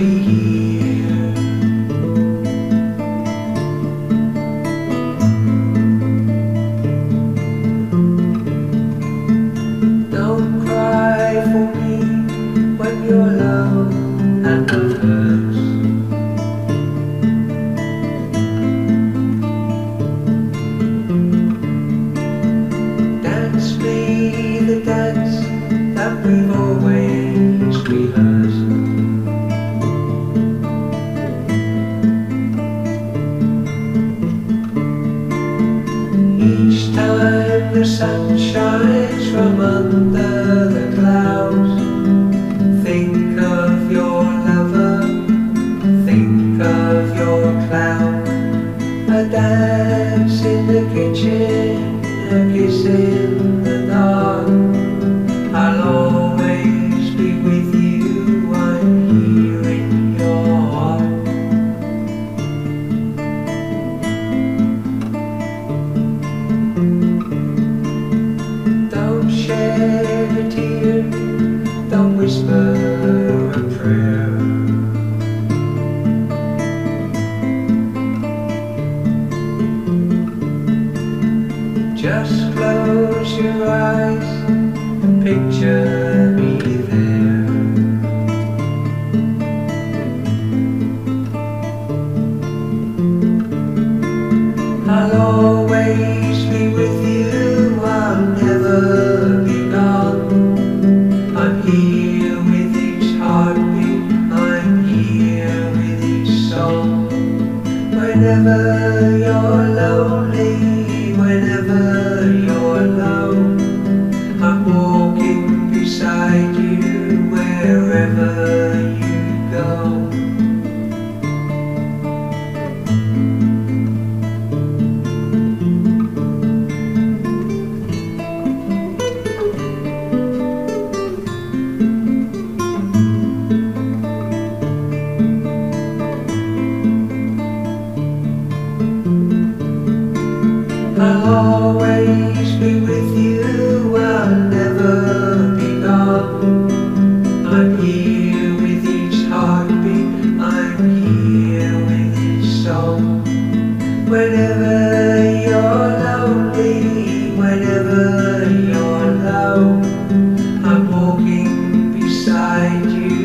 be here. Don't cry for me when you're alone and it hurts. Dance me the dance that we've always rehearsed. Each time the sun shines from under the clouds, think of your lover, think of your clown. A dance in the kitchen, a kiss in the dark. I'll always be with you, I'm here in your heart. Shed a tear, don't whisper a prayer. Just close your eyes and picture me there. I'll always be with you, I'll never whenever you're lonely, whenever you're alone, I'm walking beside you wherever you go. I'll always be with you, I'll never be gone. I'm here with each heartbeat, I'm here with each song. Whenever you're lonely, whenever you're alone, I'm walking beside you.